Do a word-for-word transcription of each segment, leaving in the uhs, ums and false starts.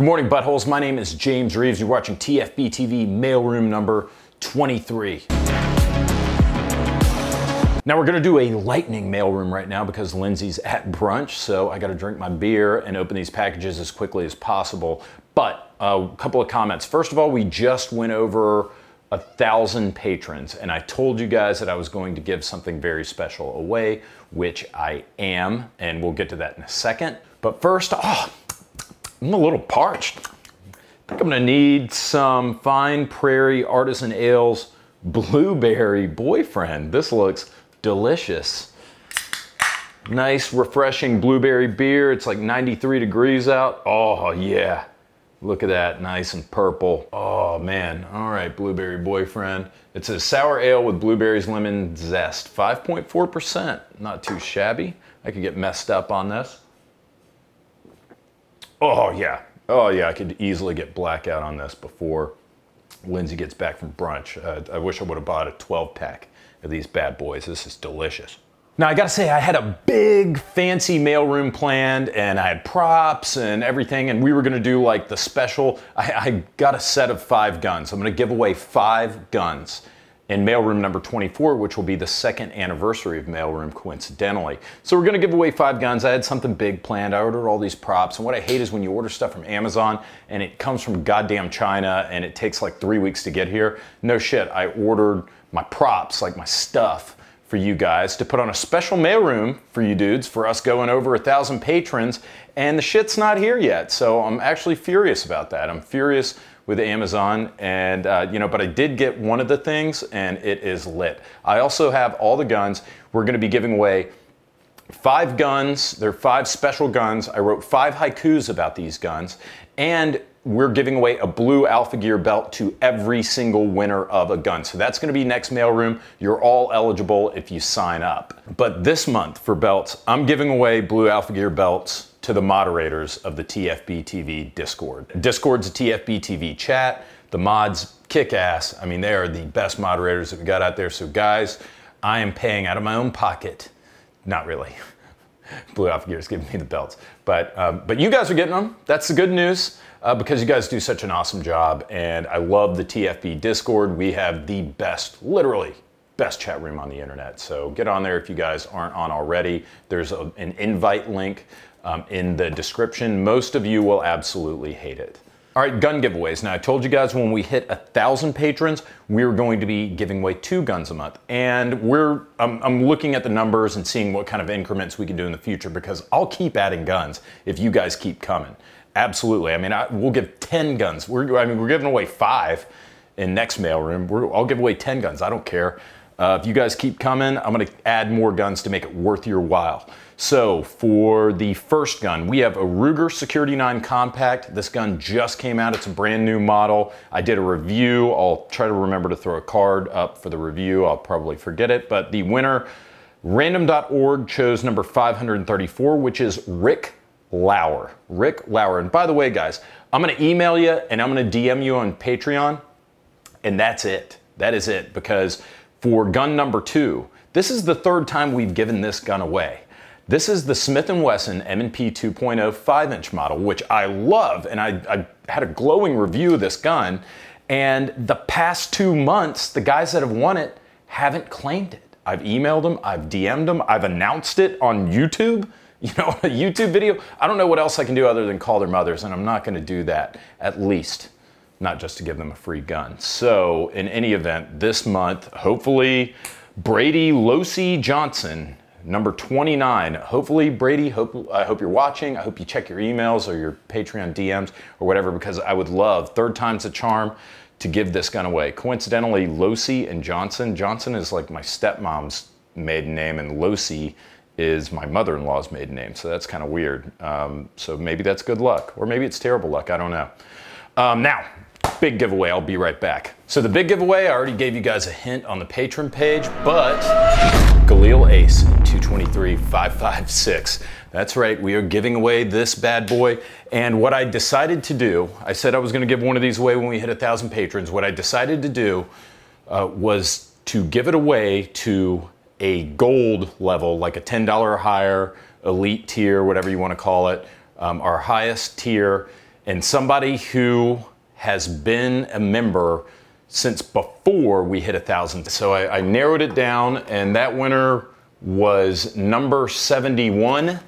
Good morning, buttholes. My name is James Reeves. You're watching T F B T V, Mailroom number twenty-three. Now we're gonna do a lightning mailroom right now because Lindsay's at brunch, so I gotta drink my beer and open these packages as quickly as possible. But a uh, couple of comments. First of all, we just went over a thousand patrons, and I told you guys that I was going to give something very special away, which I am, and we'll get to that in a second. But first, oh, I'm a little parched. I think I'm gonna need some Fine Prairie Artisan Ales Blueberry Boyfriend. This looks delicious. Nice, refreshing blueberry beer. It's like ninety-three degrees out. Oh, yeah. Look at that, nice and purple. Oh, man. All right, Blueberry Boyfriend. It's a sour ale with blueberries, lemon zest. five point four percent. Not too shabby. I could get messed up on this. Oh, yeah. Oh, yeah, I could easily get blackout on this before Lindsay gets back from brunch. Uh, I wish I would have bought a twelve pack of these bad boys. This is delicious. Now, I gotta say, I had a big fancy mailroom planned, and I had props and everything, and we were gonna do like the special. I, I got a set of five guns. I'm gonna give away five guns in mailroom number twenty-four, which will be the second anniversary of mailroom, coincidentally. So we're gonna give away five guns. I had something big planned. I ordered all these props, and what I hate is when you order stuff from Amazon and it comes from goddamn China and it takes like three weeks to get here. No shit, I ordered my props, like my stuff, for you guys to put on a special mailroom for you dudes, for us going over a thousand patrons, and the shit's not here yet. So I'm actually furious about that. I'm furious with Amazon, and uh, you know, but I did get one of the things, and it is lit. I also have all the guns. We're gonna be giving away five guns. They're five special guns. I wrote five haikus about these guns, and we're giving away a Blue Alpha Gear belt to every single winner of a gun. So that's gonna be next mailroom. You're all eligible if you sign up. But this month for belts, I'm giving away Blue Alpha Gear belts to the moderators of the T F B T V Discord. Discord's a T F B T V chat. The mods kick ass. I mean, they are the best moderators that we got out there. So guys, I am paying out of my own pocket. Not really. Blue Alpha Gear's giving me the belts. But, um, but you guys are getting them. That's the good news. Uh, because you guys do such an awesome job, and I love the T F B Discord. We have the best, literally, best chat room on the internet. So get on there if you guys aren't on already. There's a, an invite link um, in the description. Most of you will absolutely hate it. All right, gun giveaways. Now, I told you guys when we hit a thousand patrons, we were going to be giving away two guns a month. And we're, I'm, I'm looking at the numbers and seeing what kind of increments we can do in the future, because I'll keep adding guns if you guys keep coming. Absolutely. I mean, I, we'll give ten guns. We're, I mean, we're giving away five in next mailroom. We're, I'll give away ten guns. I don't care. Uh, if you guys keep coming, I'm going to add more guns to make it worth your while. So for the first gun, we have a Ruger Security nine Compact. This gun just came out. It's a brand new model. I did a review. I'll try to remember to throw a card up for the review. I'll probably forget it. But the winner, random dot org, chose number five hundred thirty-four, which is Rick Lauer, Rick Lauer. And by the way, guys, I'm gonna email you and I'm gonna D M you on Patreon, and that's it. That is it, because for gun number two, this is the third time we've given this gun away. This is the Smith and Wesson M and P two point oh five inch model, which I love, and I, I had a glowing review of this gun, and the past two months, the guys that have won it haven't claimed it. I've emailed them, I've D M'd them, I've announced it on YouTube. You know, a YouTube video. I don't know what else I can do other than call their mothers, and I'm not going to do that, at least not just to give them a free gun. So in any event, this month, hopefully Brady Losey Johnson, number twenty-nine. Hopefully, Brady, hope, I hope you're watching. I hope you check your emails or your Patreon D Ms or whatever, because I would love, third time's a charm, to give this gun away. Coincidentally, Losey and Johnson. Johnson is like my stepmom's maiden name, and Losey is my mother-in-law's maiden name, so that's kind of weird. Um, so maybe that's good luck, or maybe it's terrible luck, I don't know. Um, now, big giveaway, I'll be right back. So the big giveaway, I already gave you guys a hint on the Patreon page, but Galil Ace, two two three, five five six. That's right, we are giving away this bad boy, and what I decided to do, I said I was gonna give one of these away when we hit a thousand patrons. What I decided to do uh, was to give it away to a gold level, like a ten dollar or higher, elite tier, whatever you want to call it, um, our highest tier. and somebody who has been a member since before we hit a thousand. So I, I narrowed it down, and that winner was number seventy-one,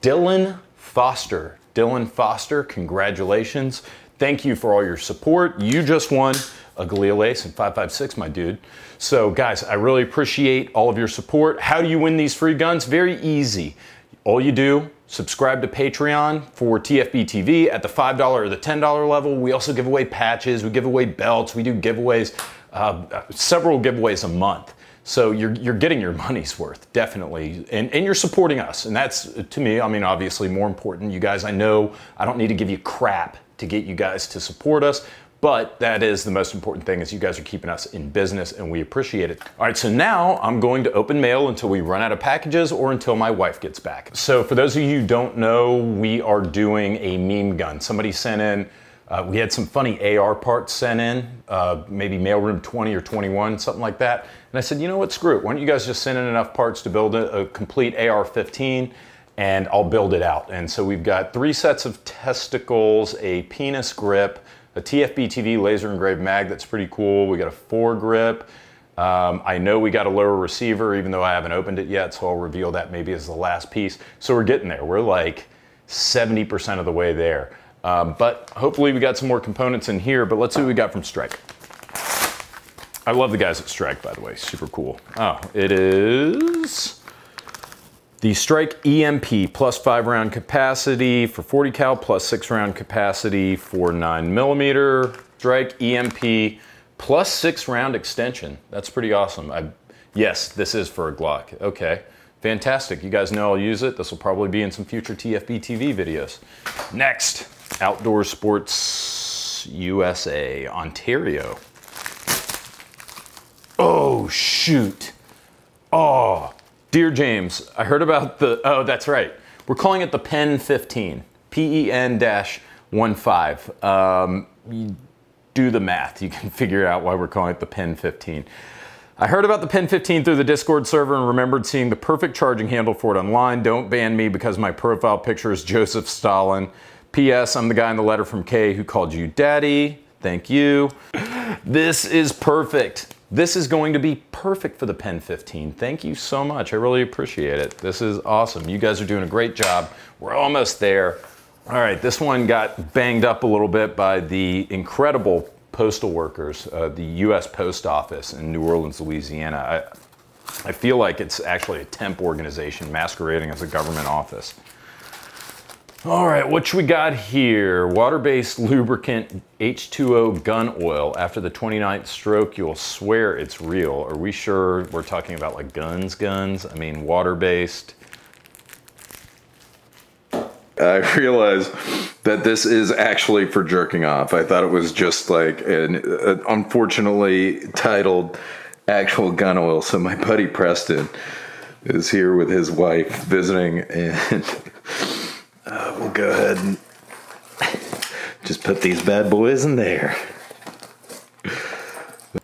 Dylan Foster. Dylan Foster, congratulations. Thank you for all your support. You just won a Galil Ace and five five six, my dude. So guys, I really appreciate all of your support. How do you win these free guns? Very easy. All you do, subscribe to Patreon for T F B T V at the five dollar or the ten dollar level. We also give away patches, we give away belts, we do giveaways, uh, several giveaways a month. So you're, you're getting your money's worth, definitely. And, and you're supporting us. And that's, to me, I mean, obviously more important. You guys, I know I don't need to give you crap to get you guys to support us, but that is the most important thing, is you guys are keeping us in business, and we appreciate it. All right, so now I'm going to open mail until we run out of packages or until my wife gets back. So for those of you who don't know, we are doing a meme gun. Somebody sent in, uh, we had some funny A R parts sent in, uh, maybe Mailroom twenty or twenty-one, something like that. And I said, you know what, screw it. Why don't you guys just send in enough parts to build a, a complete A R fifteen? And I'll build it out. And so we've got three sets of testicles, a penis grip, a T F B T V laser engraved mag that's pretty cool. We got a foregrip. Um, I know we got a lower receiver, even though I haven't opened it yet, so I'll reveal that maybe as the last piece. So we're getting there. We're like seventy percent of the way there. Um, but hopefully we got some more components in here, but let's see what we got from Strike. I love the guys at Strike, by the way, super cool. Oh, it is the Strike E M P, plus five round capacity for forty cal, plus six round capacity for nine millimeter. Strike E M P, plus six round extension. That's pretty awesome. I, yes, this is for a Glock. Okay, fantastic. You guys know I'll use it. This will probably be in some future T F B T V videos. Next, Outdoor Sports U S A, Ontario. Oh, shoot. Oh. Dear James, I heard about the, oh, that's right. We're calling it the Pen fifteen, P E N one five. Um, you do the math. You can figure out why we're calling it the Pen fifteen. I heard about the Pen fifteen through the Discord server and remembered seeing the perfect charging handle for it online. Don't ban me because my profile picture is Joseph Stalin. P S I'm the guy in the letter from K who called you daddy. Thank you. This is perfect. This is going to be perfect for the Pen fifteen. Thank you so much. I really appreciate it. This is awesome. You guys are doing a great job. We're almost there. All right, this one got banged up a little bit by the incredible postal workers, uh, the U S Post Office in New Orleans, Louisiana. I, I feel like it's actually a temp organization masquerading as a government office. All right, what we got here? Water-based lubricant H two O gun oil. After the twenty-ninth stroke, you'll swear it's real. Are we sure we're talking about like guns, guns? I mean, water-based. I realize that this is actually for jerking off. I thought it was just like an, an unfortunately titled actual gun oil. So my buddy Preston is here with his wife visiting, and Uh, we'll go ahead and just put these bad boys in there.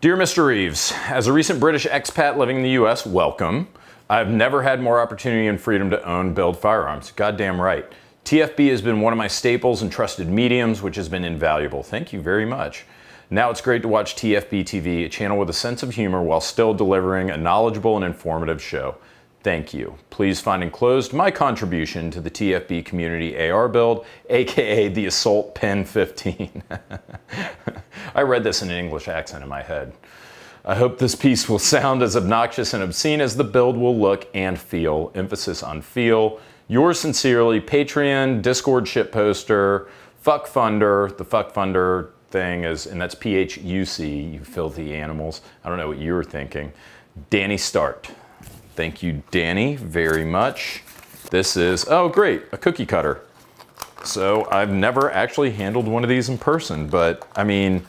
Dear Mister Reeves, as a recent British expat living in the U S, welcome. I've never had more opportunity and freedom to own, build firearms. Goddamn right. T F B has been one of my staples and trusted mediums, which has been invaluable. Thank you very much. Now it's great to watch T F B T V, a channel with a sense of humor while still delivering a knowledgeable and informative show. Thank you. Please find enclosed my contribution to the T F B community A R build, aka the Assault Pen fifteen. I read this in an English accent in my head. I hope this piece will sound as obnoxious and obscene as the build will look and feel. Emphasis on feel. Yours sincerely, Patreon, Discord shitposter, Fuck Funder. The Fuck Funder thing is, and that's P H U C, you filthy animals. I don't know what you were thinking. Danny Start. Thank you, Danny, very much. This is, oh great, a cookie cutter. So I've never actually handled one of these in person, but I mean,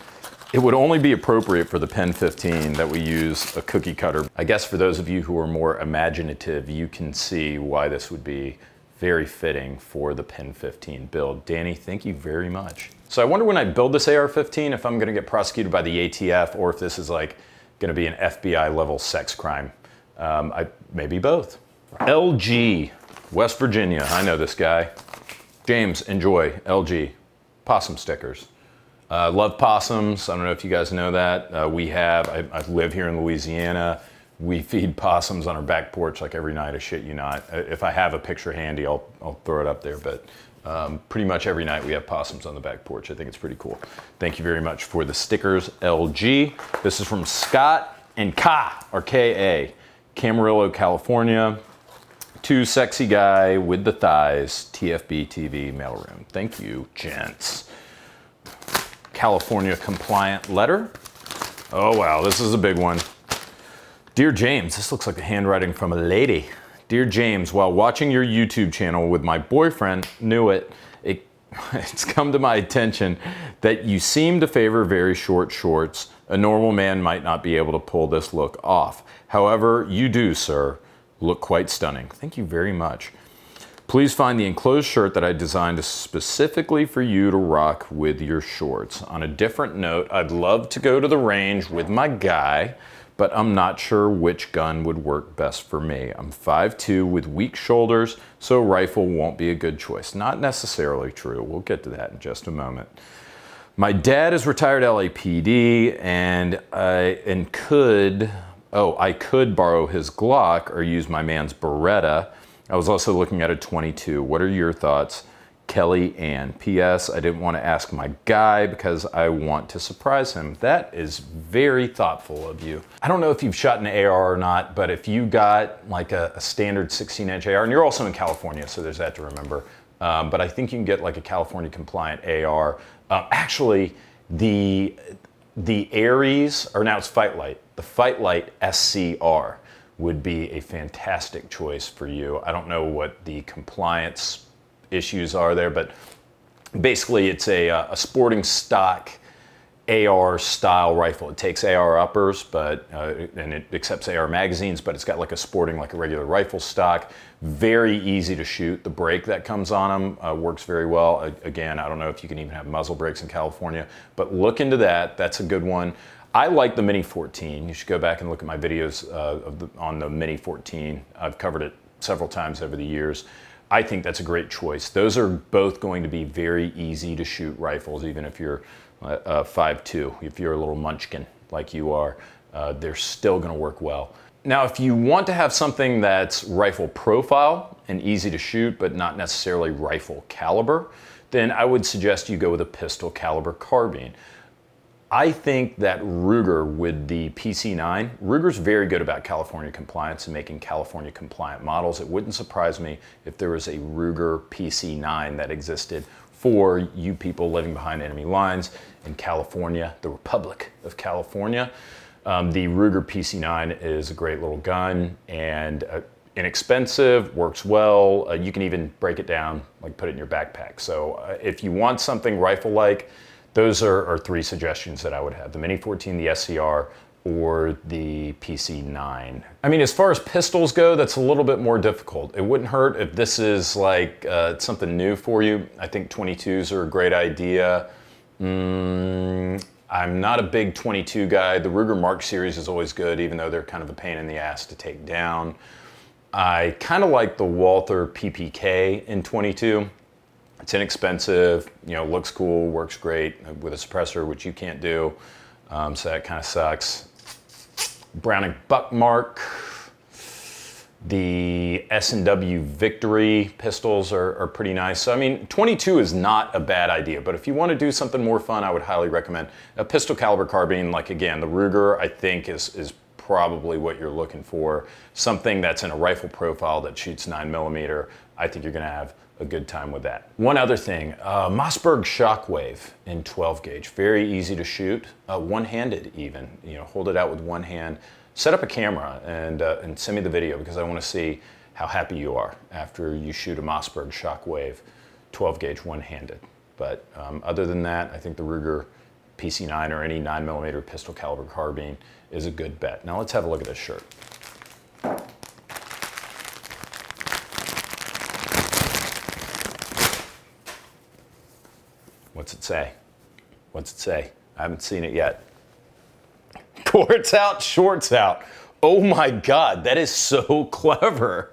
it would only be appropriate for the Pen fifteen that we use a cookie cutter. I guess for those of you who are more imaginative, you can see why this would be very fitting for the Pen fifteen build. Danny, thank you very much. So I wonder when I build this A R fifteen if I'm gonna get prosecuted by the A T F or if this is like gonna be an F B I level sex crime. Um, I, maybe both. L G, West Virginia. I know this guy. James, enjoy. L G, possum stickers. I uh, love possums. I don't know if you guys know that. Uh, we have, I, I live here in Louisiana. We feed possums on our back porch like every night, I shit you not. If I have a picture handy, I'll, I'll throw it up there. But um, pretty much every night we have possums on the back porch. I think it's pretty cool. Thank you very much for the stickers, L G. This is from Scott and Ka, or K A, Camarillo, California. Two sexy guy with the thighs, T F B T V Mailroom. Thank you, gents. California compliant letter. Oh wow, this is a big one. Dear James, this looks like the handwriting from a lady. Dear James, while watching your YouTube channel with my boyfriend, knew it, it it's come to my attention that you seem to favor very short shorts. A normal man might not be able to pull this look off. However, you do, sir. Look quite stunning. Thank you very much. Please find the enclosed shirt that I designed specifically for you to rock with your shorts. On a different note, I'd love to go to the range with my guy, but I'm not sure which gun would work best for me. I'm five two with weak shoulders, so rifle won't be a good choice. Not necessarily true. We'll get to that in just a moment. My dad is retired L A P D and I and could... Oh, I could borrow his Glock or use my man's Beretta. I was also looking at a twenty-two. What are your thoughts, Kelly Ann? P S I didn't want to ask my guy because I want to surprise him. That is very thoughtful of you. I don't know if you've shot an A R or not, but if you got like a, a standard sixteen inch A R, and you're also in California, so there's that to remember. Um, but I think you can get like a California compliant A R. Uh, actually, the the Aries, or now it's Fightlite. The Fightlite S C R would be a fantastic choice for you. I don't know what the compliance issues are there, but basically it's a, a sporting stock A R style rifle. It takes A R uppers, but uh, and it accepts A R magazines, but it's got like a sporting, like a regular rifle stock. Very easy to shoot. The brake that comes on them uh, works very well. I, again, I don't know if you can even have muzzle brakes in California, but look into that. That's a good one. I like the Mini fourteen. You should go back and look at my videos uh, of the, on the Mini fourteen. I've covered it several times over the years. I think that's a great choice. Those are both going to be very easy to shoot rifles, even if you're uh, five two. If you're a little munchkin like you are, uh, they're still gonna work well. Now, if you want to have something that's rifle profile and easy to shoot, but not necessarily rifle caliber, then I would suggest you go with a pistol caliber carbine. I think that Ruger with the P C nine, Ruger's very good about California compliance and making California compliant models. It wouldn't surprise me if there was a Ruger P C nine that existed for you people living behind enemy lines in California, the Republic of California. Um, the Ruger P C nine is a great little gun and uh, inexpensive, works well. Uh, you can even break it down, like put it in your backpack. So uh, if you want something rifle-like, those are, are three suggestions that I would have. The Mini fourteen, the S C R, or the P C nine. I mean, as far as pistols go, that's a little bit more difficult. It wouldn't hurt if this is like uh, something new for you. I think twenty-twos are a great idea. Mm, I'm not a big twenty-two guy. The Ruger Mark series is always good, even though they're kind of a pain in the ass to take down. I kind of like the Walther P P K in twenty-two. It's inexpensive, you know, looks cool, works great with a suppressor, which you can't do, um, so that kind of sucks. Browning Buckmark, the S and W Victory pistols are, are pretty nice. So I mean, twenty-two is not a bad idea, but if you want to do something more fun, I would highly recommend a pistol caliber carbine. Like again, the Ruger, I think is, is probably what you're looking for. Something that's in a rifle profile that shoots nine millimeter, I think you're gonna have a good time with that. One other thing, uh, Mossberg Shockwave in twelve gauge, very easy to shoot, uh, one-handed even. You know, hold it out with one hand. Set up a camera and uh, and send me the video because I want to see how happy you are after you shoot a Mossberg Shockwave twelve gauge one-handed. But um, other than that, I think the Ruger P C nine or any nine millimeter pistol caliber carbine is a good bet. Now let's have a look at this shirt. What's it say? What's it say? I haven't seen it yet. Shorts out, shorts out. Oh my God, that is so clever.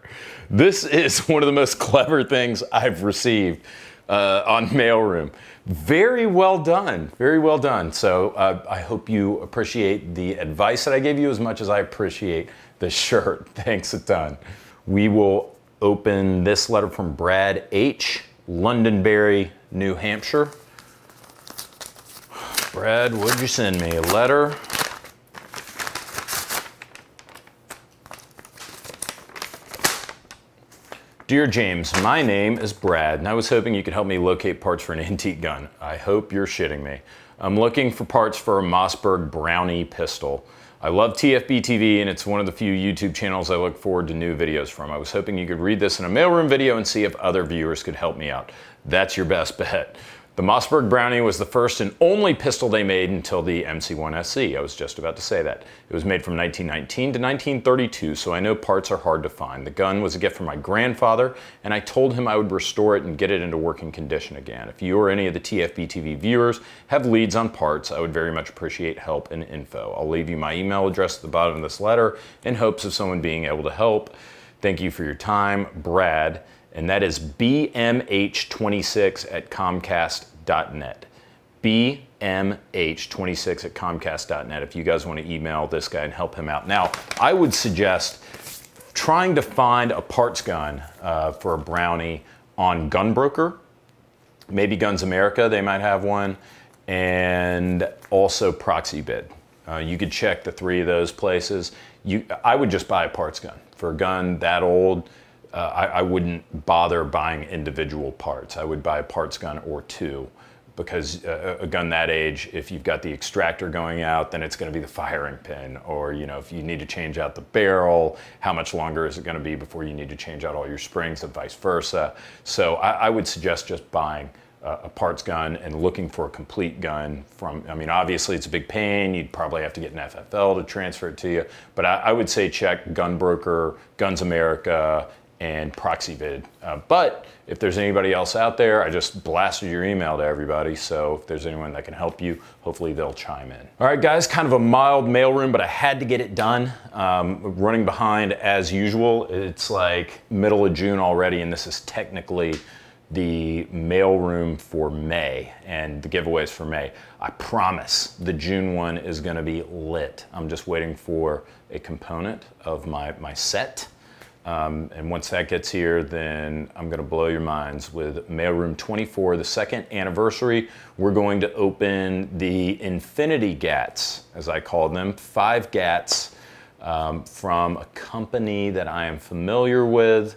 This is one of the most clever things I've received. uh, on Mailroom. Very well done, very well done. So uh, I hope you appreciate the advice that I gave you as much as I appreciate the shirt. Thanks a ton. We will open this letter from Brad H, Londonderry, New Hampshire. Brad, would you send me a letter? Dear James, my name is Brad, and I was hoping you could help me locate parts for an antique gun. I hope you're shitting me. I'm looking for parts for a Mossberg Brownie pistol. I love T F B T V, and it's one of the few YouTube channels I look forward to new videos from. I was hoping you could read this in a Mailroom video and see if other viewers could help me out. That's your best bet. The Mossberg Brownie was the first and only pistol they made until the M C one S C. I was just about to say that. It was made from nineteen nineteen to nineteen thirty-two, so I know parts are hard to find. The gun was a gift from my grandfather, and I told him I would restore it and get it into working condition again. If you or any of the T F B T V viewers have leads on parts, I would very much appreciate help and info. I'll leave you my email address at the bottom of this letter in hopes of someone being able to help. Thank you for your time, Brad. And that is B M H twenty-six at comcast dot net. B M H twenty-six at comcast dot net if you guys want to email this guy and help him out. Now, I would suggest trying to find a parts gun uh, for a Brownie on GunBroker. Maybe Guns America, they might have one. And also ProxyBid. Uh, you could check the three of those places. You, I would just buy a parts gun. For a gun that old, Uh, I, I wouldn't bother buying individual parts. I would buy a parts gun or two, because uh, a gun that age, if you've got the extractor going out, then it's going to be the firing pin, or you know, if you need to change out the barrel, how much longer is it going to be before you need to change out all your springs and vice versa. So I, I would suggest just buying uh, a parts gun and looking for a complete gun from, I mean, obviously it's a big pain. You'd probably have to get an F F L to transfer it to you, but I, I would say check GunBroker, Guns America, and ProxyBid. Uh, but if there's anybody else out there, I just blasted your email to everybody, so if there's anyone that can help you, hopefully they'll chime in. All right, guys, kind of a mild Mailroom, but I had to get it done. Um, running behind as usual. It's like middle of June already, and this is technically the Mailroom for May and the giveaways for May. I promise the June one is gonna be lit. I'm just waiting for a component of my, my set. Um, and once that gets here, then I'm going to blow your minds with Mailroom twenty-four, the second anniversary. We're going to open the Infinity Gats, as I call them, five Gats um, from a company that I am familiar with,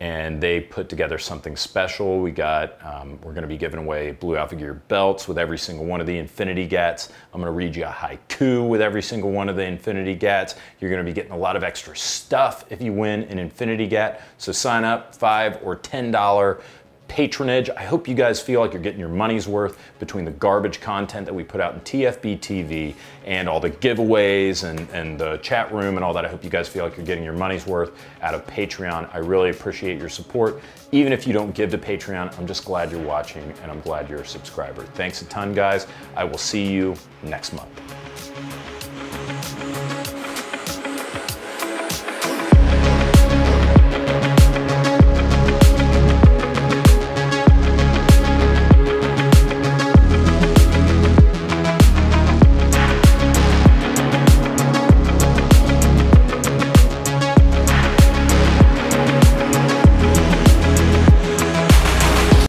and they put together something special. We got, um, we're going to be giving away Blue Alpha Gear belts with every single one of the Infinity Gats. I'm going to read you a haiku with every single one of the Infinity Gats. You're going to be getting a lot of extra stuff if you win an Infinity Gat. So sign up, five or ten dollar patronage. I hope you guys feel like you're getting your money's worth between the garbage content that we put out in T F B T V and all the giveaways and, and the chat room and all that. I hope you guys feel like you're getting your money's worth out of Patreon. I really appreciate your support. Even if you don't give to Patreon, I'm just glad you're watching and I'm glad you're a subscriber. Thanks a ton, guys. I will see you next month.